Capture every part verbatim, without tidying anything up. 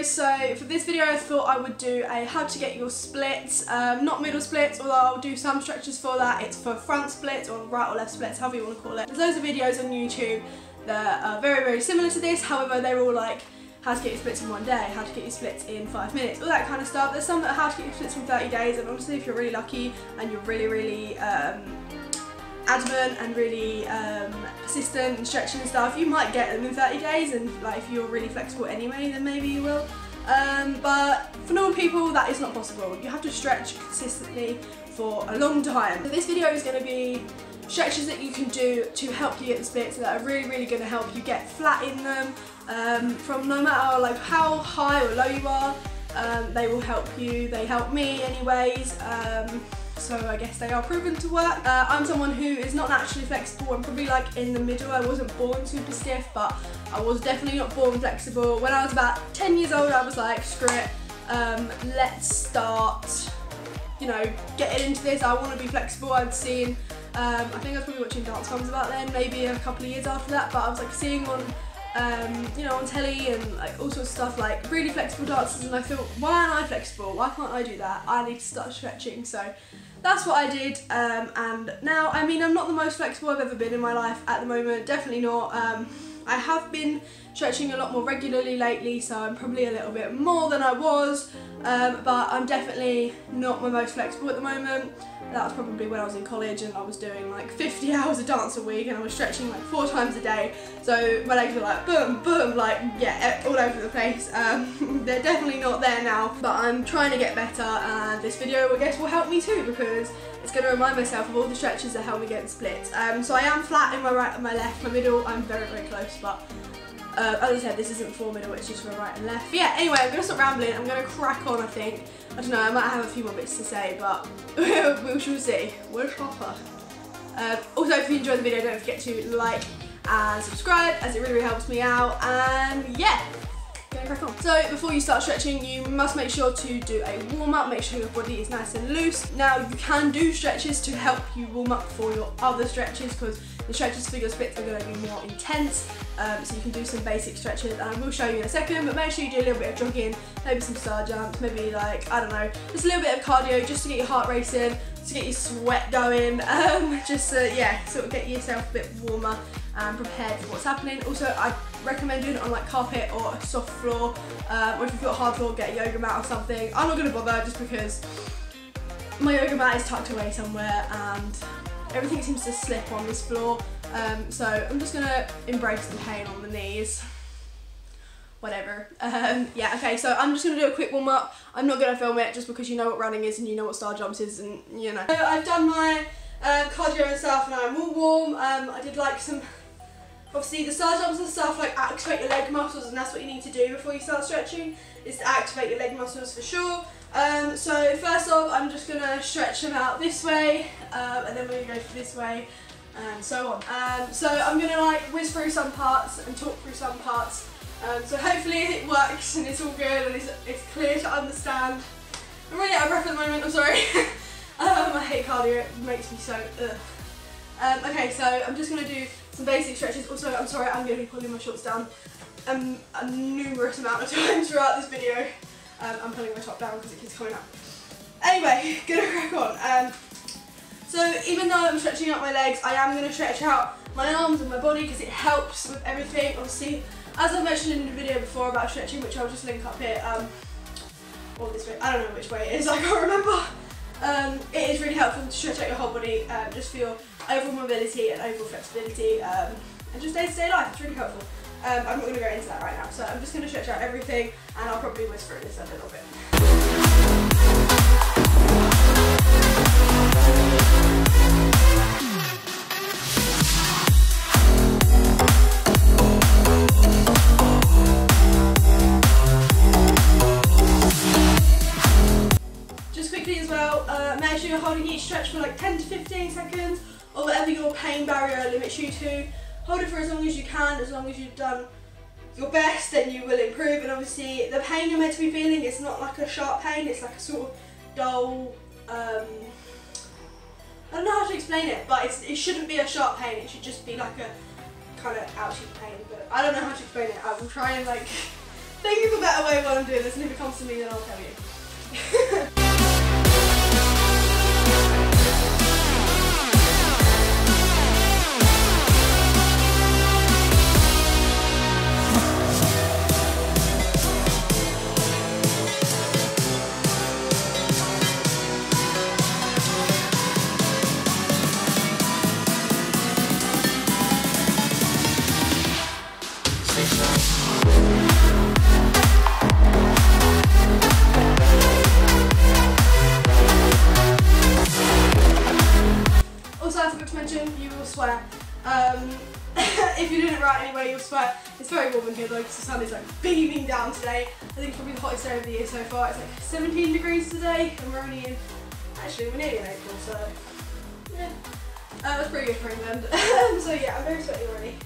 video. So for this video I thought I would do a how to get your splits, um, not middle splits, although I'll do some structures for that. It's for front splits or right or left splits, however you want to call it. There's loads of videos on YouTube that are very very similar to this, however they're all like how to get your splits in one day, how to get your splits in five minutes, all that kind of stuff. There's some that are how to get your splits in thirty days, and obviously if you're really lucky and you're really really um, adamant and really um, persistent and stretching and stuff, you might get them in thirty days, and like if you're really flexible anyway then maybe you will. Um, but for normal people that is not possible. You have to stretch consistently for a long time. So this video is going to be stretches that you can do to help you get the splits that are really really going to help you get flat in them, um, from no matter like how high or low you are. Um, they will help you, they help me anyways. Um, So I guess they are proven to work. Uh, I'm someone who is not naturally flexible. I'm probably like in the middle. I wasn't born super stiff, but I was definitely not born flexible. When I was about ten years old, I was like, screw it, um, let's start, you know, getting into this. I want to be flexible. I'd seen, um, I think I was probably watching dance films about then, maybe a couple of years after that, but I was like seeing on, um, you know, on telly and like all sorts of stuff, like really flexible dancers, and I thought, why aren't I flexible? Why can't I do that? I need to start stretching. So that's what I did, um, and now, I mean, I'm not the most flexible I've ever been in my life at the moment, definitely not. Um, I have been stretching a lot more regularly lately, so I'm probably a little bit more than I was, um, but I'm definitely not my most flexible at the moment. That was probably when I was in college and I was doing like fifty hours of dance a week and I was stretching like four times a day, so my legs were like boom, boom, like yeah, all over the place. Um, they're definitely not there now, but I'm trying to get better, and this video I guess will help me too, because it's going to remind myself of all the stretches that help me get splits. Um, so I am flat in my right and my left. My middle I'm very very close, but Uh, as I said, this isn't for middle, it's just for right and left. But yeah, anyway, I'm going to stop rambling. I'm going to crack on, I think. I don't know, I might have a few more bits to say, but we shall see. We're a shopper. Um, also, if you enjoyed the video, don't forget to like and subscribe, as it really, really helps me out. And yeah, going to crack on. So, before you start stretching, you must make sure to do a warm-up. Make sure your body is nice and loose. Now, you can do stretches to help you warm up for your other stretches, because the stretches for your splits are going to be more intense, um, so you can do some basic stretches and I will show you in a second, but make sure you do a little bit of jogging, maybe some star jumps, maybe like, I don't know, just a little bit of cardio just to get your heart racing, to get your sweat going, um, just to, yeah, sort of get yourself a bit warmer and prepared for what's happening. Also, I recommend doing it on like carpet or a soft floor, um, or if you've got a hard floor, get a yoga mat or something. I'm not going to bother just because my yoga mat is tucked away somewhere and everything seems to slip on this floor, um, so I'm just going to embrace the pain on the knees, whatever. Um, yeah, okay, so I'm just going to do a quick warm-up. I'm not going to film it just because you know what running is and you know what star jumps is, and you know. So I've done my uh, cardio and stuff and I'm all warm. Um, I did like some, obviously the star jumps and stuff like activate your leg muscles, and that's what you need to do before you start stretching, is to activate your leg muscles for sure. Um, so first off, I'm just going to stretch them out this way, um, and then we're going to go this way, and so on. Um, so I'm going to like whiz through some parts and talk through some parts, um, so hopefully it works and it's all good and it's, it's clear to understand. I'm really out of breath at the moment, I'm sorry. um, I hate cardio, it makes me so ugh. Um, okay, so I'm just going to do some basic stretches. Also, I'm sorry, I'm going to be pulling my shorts down um, a numerous amount of times throughout this video. Um, I'm pulling my top down because it keeps coming up. Anyway, gonna crack on. Um, so even though I'm stretching out my legs, I am gonna stretch out my arms and my body because it helps with everything. Obviously, as I mentioned in the video before about stretching, which I'll just link up here, um, or this way, I don't know which way it is, I can't remember. Um, it is really helpful to stretch out your whole body, um, just for your overall mobility and overall flexibility, um, and just day-to-day life. It's really helpful. Um, I'm not going to go into that right now, so I'm just going to stretch out everything and I'll probably whisper this a little bit. Just quickly as well, uh, make sure you're holding each stretch for like ten to fifteen seconds or whatever your pain barrier limits you to. Hold it for as long as you can. As long as you've done your best, then you will improve. And obviously, the pain you're meant to be feeling is not like a sharp pain. It's like a sort of dull, um, I don't know how to explain it, but it's, it shouldn't be a sharp pain. It should just be like a kind of ouchy pain. But I don't know how to explain it. I will try and like Think of a better way of what I'm doing this, and if it comes to me, then I'll tell you. Um, if you're doing it right anyway, you'll sweat. It's very warm in here though, because the sun is like beaming down today. I think it's probably the hottest day of the year so far. It's like seventeen degrees today, and we're only in, actually we're nearly in April, so yeah. Uh, that's pretty good for England. So yeah, I'm very sweaty already.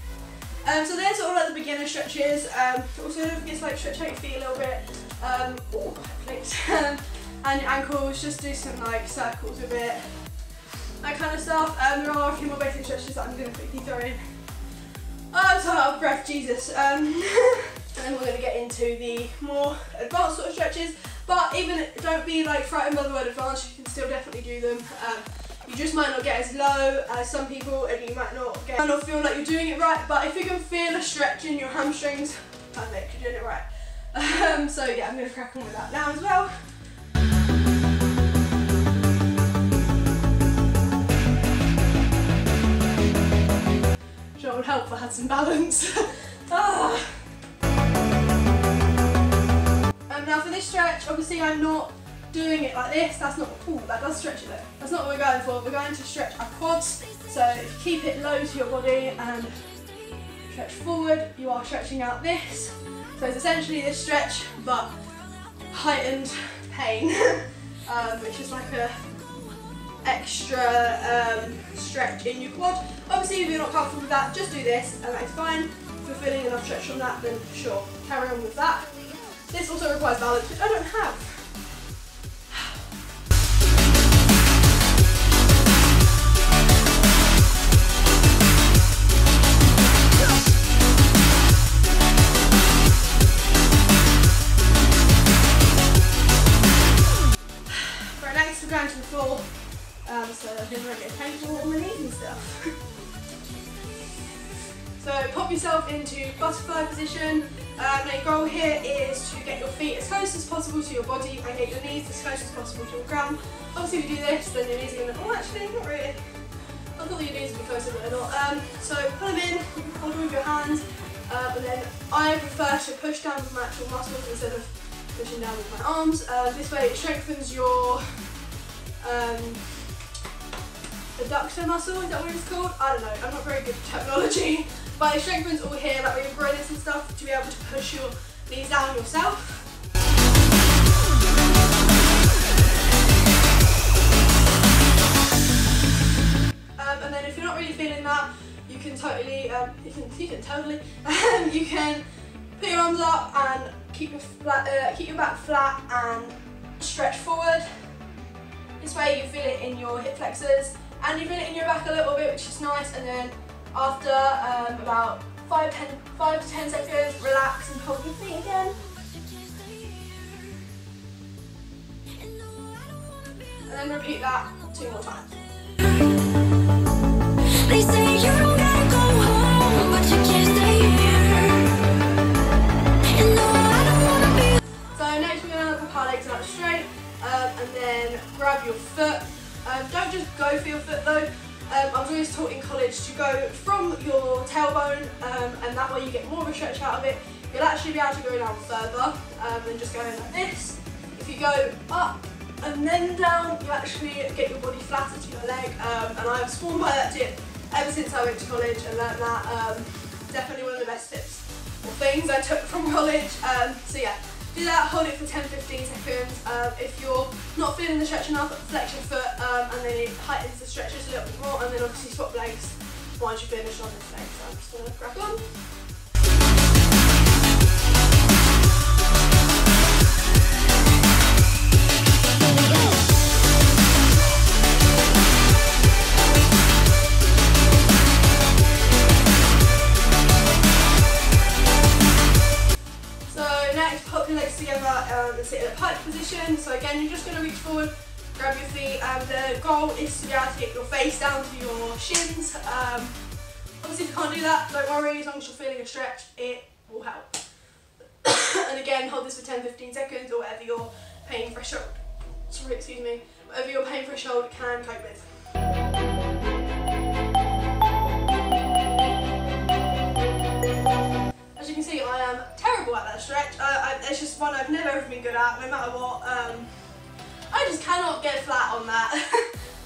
Um, so they're sort of like the beginner stretches. Um, also don't forget to like stretch out your feet a little bit. Um, ooh, I and your ankles, just do some like circles with it. That kind of stuff. Um, there are a few more basic stretches that I'm going to quickly throw in. Oh, I'm so out of breath, Jesus. Um, and then we're going to get into the more advanced sort of stretches. But even don't be like frightened by the word advanced. You can still definitely do them. Um, you just might not get as low as some people, and you might not get, might not feel like you're doing it right. But if you can feel a stretch in your hamstrings, perfect, you're doing it right. Um, so yeah, I'm going to crack on with that now as well. Would help if I had some balance. ah. And now for this stretch, obviously I'm not doing it like this. That's not, ooh, that does stretch it though. That's not what we're going for. We're going to stretch our quads. So keep it low to your body and stretch forward. You are stretching out this. So it's essentially this stretch, but heightened pain, um, which is like a extra um, stretch in your quad. Obviously if you're not comfortable with that, just do this and that's fine. If you're feeling enough stretch on that, then sure, carry on with that. This also requires balance, which I don't have. Right, next we're going to the floor. Um, so I didn't really get painful on my knees and stuff. So pop yourself into butterfly position. Um, your goal here is to get your feet as close as possible to your body and get your knees as close as possible to your ground. Obviously if you do this, then your knees are going to, oh actually not really, I thought your knees would be closer but they're not. Um, so pull them in, hold them with your hands, uh, and then I prefer to push down with my actual muscles instead of pushing down with my arms. Uh, this way it strengthens your um, adductor muscle, is that what it's called? I don't know, I'm not very good at technology, but it strengthens all here, like with your groins and stuff, to be able to push your knees down yourself. Um, and then if you're not really feeling that, you can totally, um, you can, you can totally, you can put your arms up and keep your, flat, uh, keep your back flat and stretch forward. This way you feel it in your hip flexors. And you feel it in your back a little bit, which is nice, and then after um, about five, ten, five to ten seconds, relax and hold your feet again. And then repeat that two more times. They say you don't gotta go home, but you can't stay here. And no, I don't wanna be. So next we're gonna look up our legs up straight, um, and then grab your foot. Um, don't just go for your foot though. Um, I was always taught in college to go from your tailbone, um, and that way you get more of a stretch out of it. You'll actually be able to go down further um, than just going like this. If you go up and then down, you actually get your body flatter to your leg, um, and I've sworn by that tip ever since I went to college and learned that. Um, definitely one of the best tips or things I took from college. Um, so yeah. Do that, hold it for ten to fifteen seconds. Um, if you're not feeling the stretch enough, flex your foot um, and then it heightens the stretch just a little bit more, and then obviously swap legs once you finish on this leg. So I'm just going to grab on. Um, the goal is to be able to get your face down to your shins. Um, obviously if you can't do that, don't worry, as long as you're feeling a stretch, it will help. And again, hold this for ten to fifteen seconds or whatever your pain threshold, sorry, excuse me, whatever your pain threshold can cope with. As you can see, I am terrible at that stretch. I, I, it's just one I've never ever been good at, no matter what. Um, I just cannot get flat on that.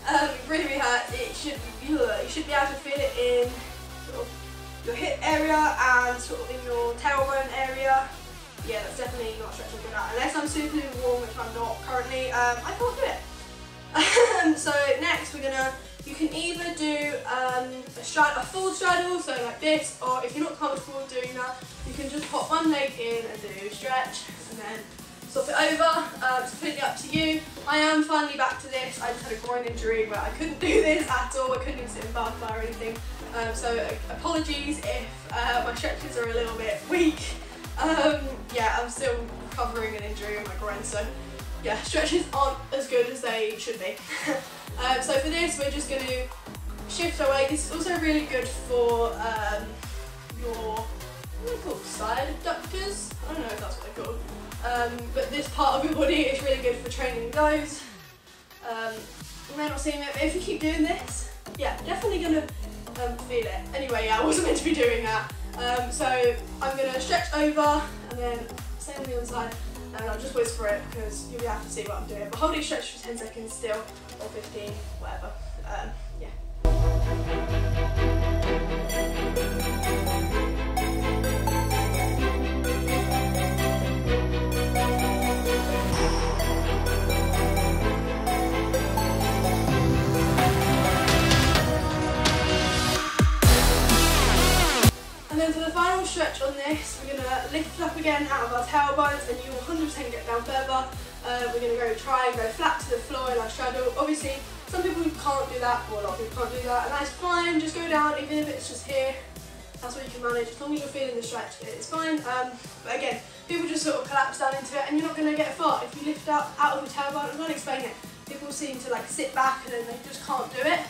um, it really, really hurts. It should be, you should be able to feel it in sort of your hip area and sort of in your tailbone area. Yeah, that's definitely not stretching good at, unless I'm super warm, which I'm not currently. Um, I can't do it. So next we're gonna, you can either do um, a, straddle, a full straddle, so like this, or if you're not comfortable doing that, you can just pop one leg in and do a stretch and then swap it over. Um, it's completely up to you. I am finally back to this. I just had a groin injury where I couldn't do this at all. I couldn't even sit in bath bar or anything. Um, so apologies if uh, my stretches are a little bit weak. Um, yeah, I'm still recovering an injury on my groin, so yeah, stretches aren't as good as they should be. um, so for this, we're just going to shift our weight. This is also really good for um, your, what are they called, side abductors? I don't know if that's what they're called. Um, but this part of your body is really good for training those. Um, you may not see it, but if you keep doing this, yeah, definitely going to um, feel it. Anyway, yeah, I wasn't meant to be doing that. Um, so I'm going to stretch over and then stay on the other side. And I'll just whisper it because you'll be able to see what I'm doing. But hold it stretched for ten seconds still, or fifteen, whatever. Um, yeah. And then for the final stretch on this, we're going to lift up again out of our tailbones and you will one hundred percent get down further. Uh, we're going to go try and go flat to the floor in our straddle. Obviously, some people can't do that, or a lot of people can't do that, and that's fine. Just go down, even if it's just here, that's what you can manage. As long as you're feeling the stretch, it's fine. Um, but again, people just sort of collapse down into it and you're not going to get far. If you lift up out of the tailbone, I'm not explaining it. People seem to like sit back and then they just can't do it.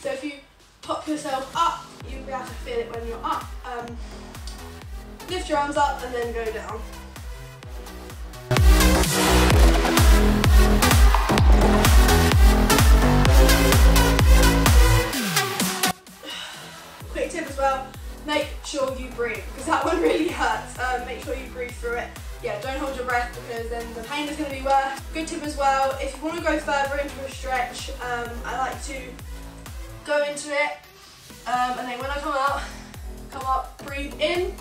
So if you pop yourself up, you'll be able to feel it when you're up. Um, lift your arms up and then go down. Quick tip as well, make sure you breathe, because that one really hurts. Um, make sure you breathe through it. Yeah, don't hold your breath because then the pain is going to be worse. Good tip as well, if you want to go further into a stretch, um, I like to go into it, um, and then when I come out, come up, breathe in,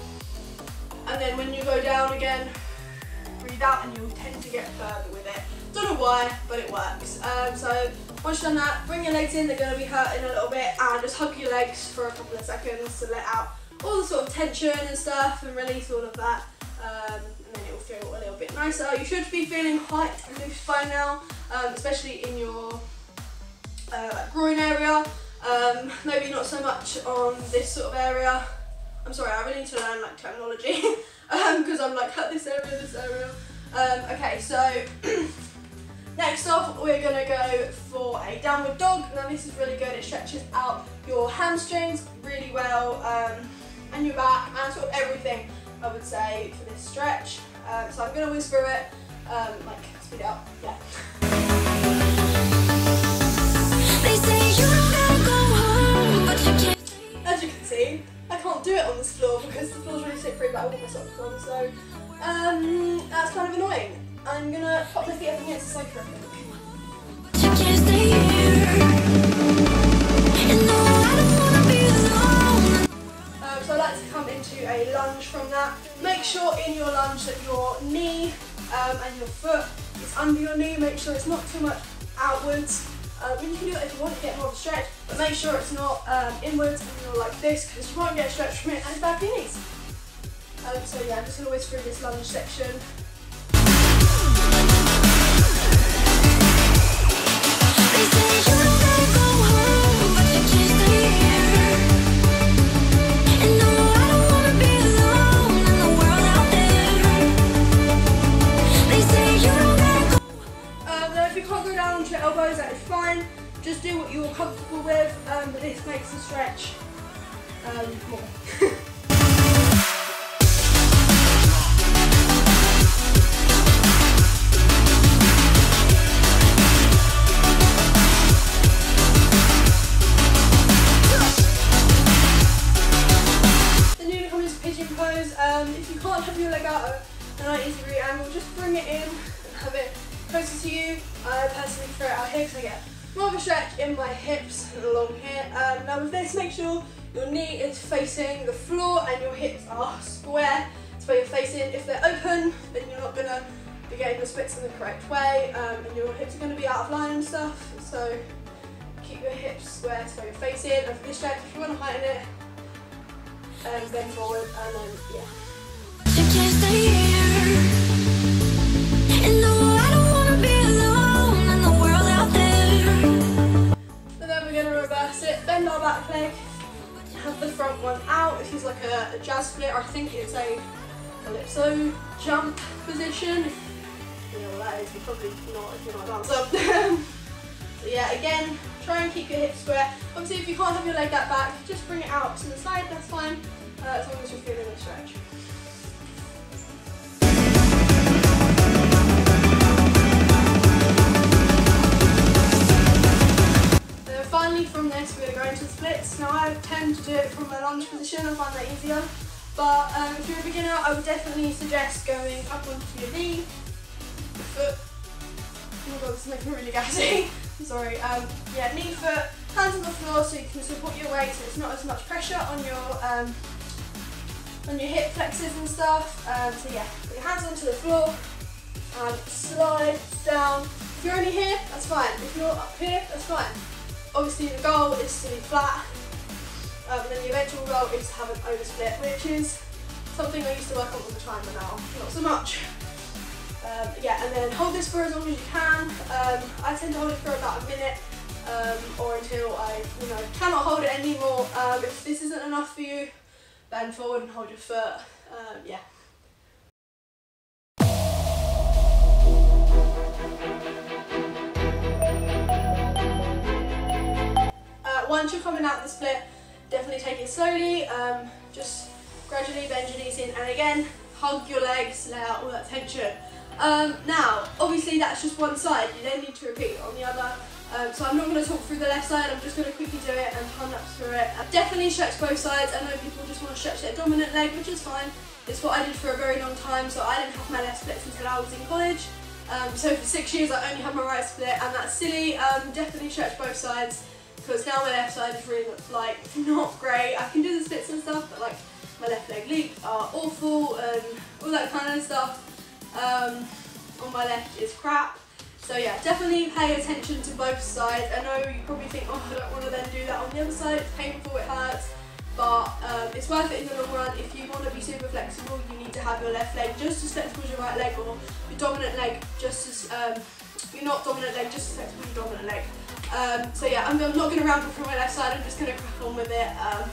and then when you go down again, breathe out, and you'll tend to get further with it. Don't know why, but it works. Um, so once you've done that, bring your legs in, they're going to be hurting a little bit, and just hug your legs for a couple of seconds to let out all the sort of tension and stuff and release all of that, um, and then it will feel a little bit nicer. You should be feeling quite loose by now, um, especially in your uh, like groin area. Um, maybe not so much on this sort of area. I'm sorry, I really need to learn like terminology because um, I'm like at this area, this area. Um, okay, so next off we're gonna go for a downward dog. Now this is really good. It stretches out your hamstrings really well, um, and your back and sort of everything, I would say, for this stretch. Um, so I'm gonna whisper it, um, like speed it up, yeah. They say you As you can see, I can't do it on this floor because the floor's really slippery, but I want my socks on, so um, that's kind of annoying. I'm going to pop my feet up against the sofa, I think. Um, so I like to come into a lunge from that. Make sure in your lunge that your knee um, and your foot is under your knee. Make sure it's not too much outwards. Um, and you can do it if you want to get more of a stretch, but make sure it's not um, inwards and you're like this, because you won't get a stretch from it and it's bad for your knees. Um, so yeah, I'm just going to whisper in this lunge section. Um, now if you can't go down onto your elbows, that is fine. Just do what you're comfortable with, um, but this makes the stretch um, more. Um, if you can't have your legato, then I use the root angle. Just bring it in and have it closer to you. I personally prefer it out here because I get more of a stretch in my hips and along here. Um, now with this, make sure your knee is facing the floor and your hips are square to where you're facing. If they're open, then you're not going to be getting your splits in the correct way, um, and your hips are going to be out of line and stuff. So keep your hips square to where you're facing. And for this stretch, if you want to heighten it, Um, bend forward and then, yeah. You can't stay here. And no, I don't want to be alone in the world out there. So then we're going to reverse it, bend our back leg, have the front one out. This is like a, a jazz split, or I think it's a calypso jump position. You know what that is, you're probably not if you're not a dancer. So yeah, again, try and keep your hips square. Obviously if you can't have your leg that back, just bring it out to the side, that's fine, uh, as long as you're feeling the stretch. So finally from this we're going to go into splits. Now I tend to do it from a lunge position, I find that easier. But um, if you're a beginner, I would definitely suggest going up onto your knee, foot. Oh my god, this is making me really gassy. I'm sorry. Um, yeah, knee, foot, hands on the floor so you can support your weight, so it's not as much pressure on your um, on your hip flexors and stuff. Um, so yeah, put your hands onto the floor and slide down. If you're only here, that's fine. If you're up here, that's fine. Obviously the goal is to be flat, um, and then the eventual goal is to have an oversplit, which is something I used to work on all the time, but now not so much. Um, yeah, and then hold this for as long as you can. Um, I tend to hold it for about a minute um, or until I, you know, cannot hold it anymore. Um, if this isn't enough for you, bend forward and hold your foot. Um, yeah. Uh, once you're coming out of the split, definitely take it slowly. Um, just gradually bend your knees in, and again, hug your legs, lay out all that tension. Um, now, obviously that's just one side, you then need to repeat on the other, um, so I'm not going to talk through the left side, I'm just going to quickly do it and run up through it. I definitely stretch both sides. I know people just want to stretch their dominant leg, which is fine, it's what I did for a very long time, so I didn't have my left splits until I was in college, um, so for six years I only had my right split, and that's silly. um, definitely stretch both sides, because now my left side is really like not great. I can do the splits and stuff, but like my left leg leaps are awful and all that kind of stuff. Um, on my left is crap, so yeah, definitely pay attention to both sides. I know you probably think, oh, I don't want to then do that on the other side, it's painful, it hurts, but um, it's worth it in the long run. If you want to be super flexible, you need to have your left leg just as flexible as your right leg, or your dominant leg just as, um, you're not dominant leg, just as flexible as your dominant leg. Um, so yeah, I'm, I'm not going to ramble from my left side, I'm just going to crack on with it. Um,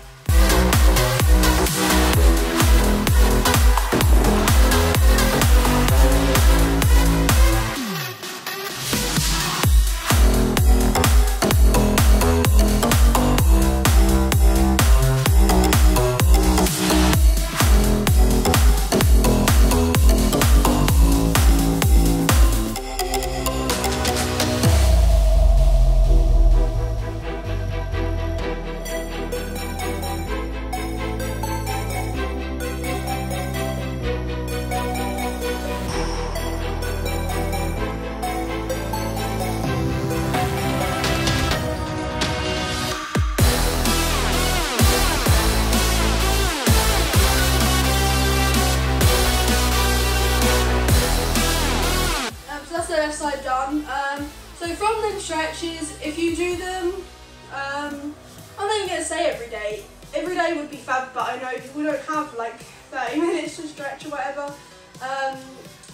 side done. Um, so from them stretches, if you do them, um, I'm not even going to say every day. Every day would be fab, but I know people don't have like thirty minutes to stretch or whatever. Um,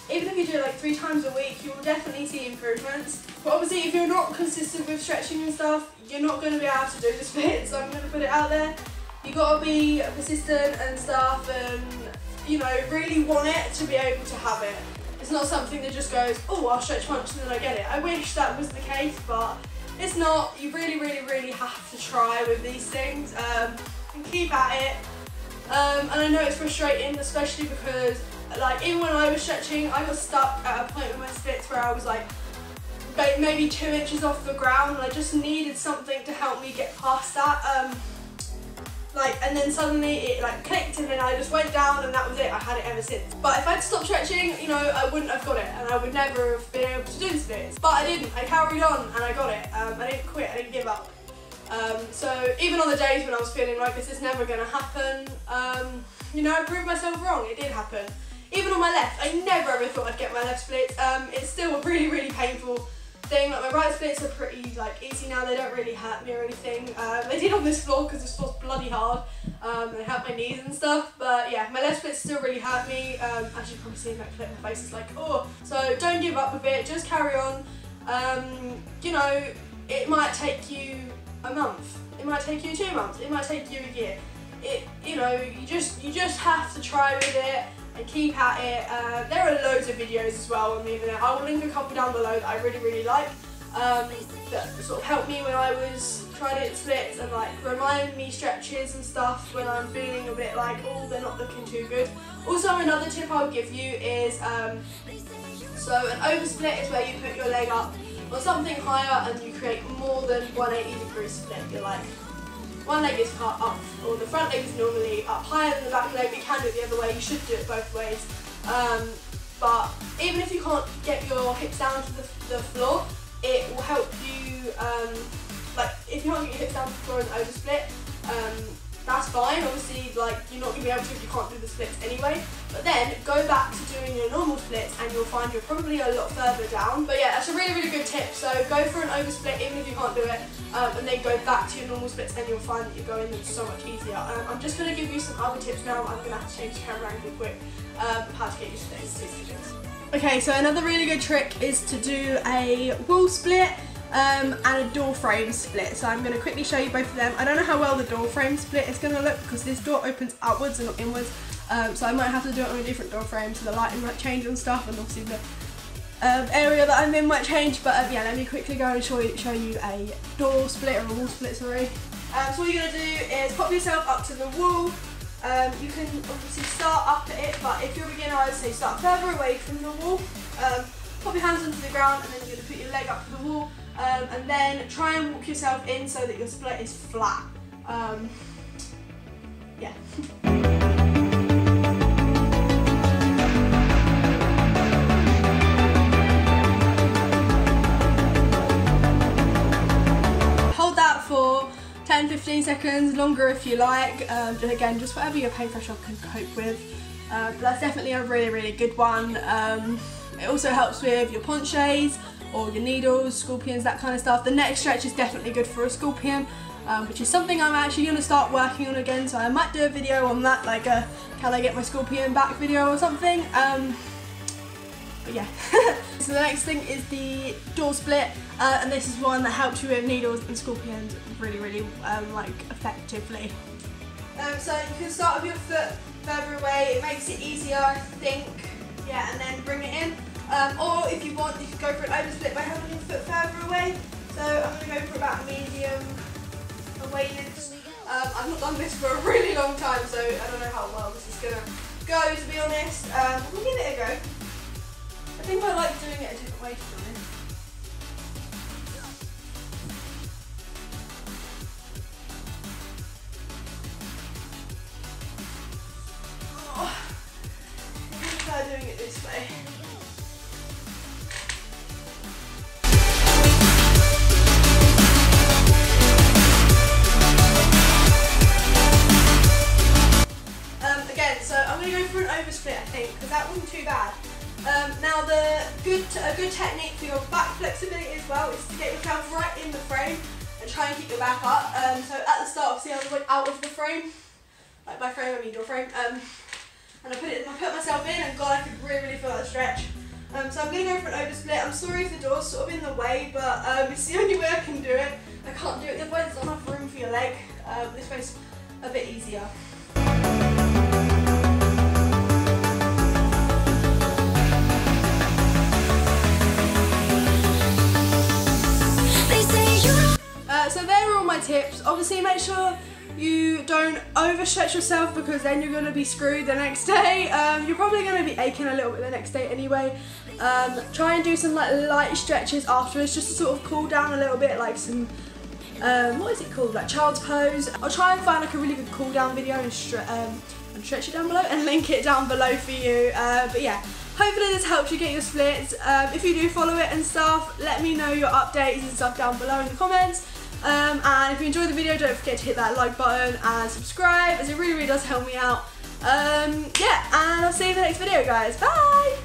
even if you do it like three times a week, you will definitely see improvements. But obviously if you're not consistent with stretching and stuff, you're not going to be able to do the splits, so I'm going to put it out there. You've got to be persistent and stuff, and you know, really want it to be able to have it. It's not something that just goes, oh, I'll stretch once and then I get it. I wish that was the case, but It's not, you really, really, really have to try with these things um, and keep at it. Um, and I know it's frustrating, especially because like even when I was stretching, I got stuck at a point with my splits where I was like maybe two inches off the ground, and I just needed something to help me get past that. Um, like and then suddenly it like clicked, and then I just went down, and that was it. I had it ever since. But if I'd stopped stretching, you know, I wouldn't have got it, and I would never have been able to do the splits. But I didn't. I carried on, and I got it. Um, I didn't quit. I didn't give up. Um, so even on the days when I was feeling like this is never going to happen, um, you know, I proved myself wrong. It did happen. Even on my left, I never ever thought I'd get my left splits. Um, it's still a really, really painful thing. Like my right splits are pretty like easy now. They don't really hurt me or anything. Um, they did on this floor because this floor's bloody hard. Um, they hurt my knees and stuff. But yeah, my left splits still really hurt me. Um, as you've probably seen, like, my face is like, oh. So don't give up with it. Just carry on. Um, you know, it might take you a month. It might take you two months. It might take you a year. It, you know, you just you just have to try with it. And keep at it. Uh, there are loads of videos as well on the internet. I will link a couple down below that I really, really like um, that sort of helped me when I was trying to do splits and like remind me stretches and stuff when I'm feeling a bit like, oh, they're not looking too good. Also, another tip I'll give you is um, so an oversplit is where you put your leg up on something higher and you create more than one eighty degree split. You're like, one leg is part up, or the front leg is normally up higher than the back leg. You can do it the other way, you should do it both ways. Um, but even if you can't get your hips down to the, the floor, it will help you, um, like if you can't get your hips down to the floor in the oversplit, um, that's fine. Obviously, like you're not going to be able to if you can't do the splits anyway. But then go back to doing your normal splits and you'll find you're probably a lot further down. But yeah, that's a really, really good tip. So go for an oversplit even if you can't do it, um, and then go back to your normal splits and you'll find that you're going so much easier. Um, I'm just going to give you some other tips now. I'm going to have to change the camera angle quick. Um, how to get used to this. Okay, so another really good trick is to do a wall split. Um, and a door frame split. So I'm going to quickly show you both of them. I don't know how well the door frame split is going to look because this door opens outwards and not inwards, um, so I might have to do it on a different door frame so the lighting might change and stuff, and obviously the um, area that I'm in might change. But um, yeah, let me quickly go and show you, show you a door split, or a wall split, sorry. Um, so what you're going to do is pop yourself up to the wall. Um, you can obviously start up at it, but if you're a beginner I would say start further away from the wall. Um, pop your hands onto the ground and then you're going to put your leg up to the wall. Um, and then try and walk yourself in so that your split is flat. Um, yeah. Hold that for ten to fifteen seconds, longer if you like. Um, again, just whatever your pain threshold can cope with. Uh, but that's definitely a really, really good one. Um, it also helps with your penchés, or your needles, scorpions, that kind of stuff. The neck stretch is definitely good for a scorpion, um, which is something I'm actually going to start working on again, so I might do a video on that, like a can I get my scorpion back video or something. Um, but yeah. So the next thing is the door split, uh, and this is one that helps you with needles and scorpions really, really um, like effectively. Um, so you can start with your foot further away, it makes it easier I think, yeah, and then bring it in. Um, or if you want, you can go for an oversplit by having your foot further away. So I'm going to go for about medium awayness. Um, I've not done this for a really long time, so I don't know how well this is going to go, to be honest. Um, we'll give it a go. I think I like doing it a different way, to be honest. Oh, I prefer doing it this way. Oversplit, I think, because that wasn't too bad. Um, now, the good a good technique for your back flexibility as well is to get yourself right in the frame and try and keep your back up. Um, so at the start, obviously, I was like out of the frame, like by frame I mean door frame, um, and I put it, I put myself in, and God, I could really, really feel that stretch. Um, so I'm going to go for an oversplit. I'm sorry if the door's sort of in the way, but um, it's the only way I can do it. I can't do it the other way. There's not enough room for your leg. Um, this way's a bit easier. They say you my tips. Obviously make sure you don't overstretch yourself, because then you're going to be screwed the next day. Um, you're probably going to be aching a little bit the next day anyway. Um, try and do some like light stretches afterwards, just to sort of cool down a little bit, like some um, what is it called, like child's pose. I'll try and find like a really good cool down video and, stre um, and stretch it down below and link it down below for you. Uh, but yeah, hopefully this helps you get your splits. Um, if you do follow it and stuff, let me know your updates and stuff down below in the comments. Um, and if you enjoyed the video, don't forget to hit that like button and subscribe, as it really really does help me out. Um, yeah, and I'll see you in the next video, guys. Bye!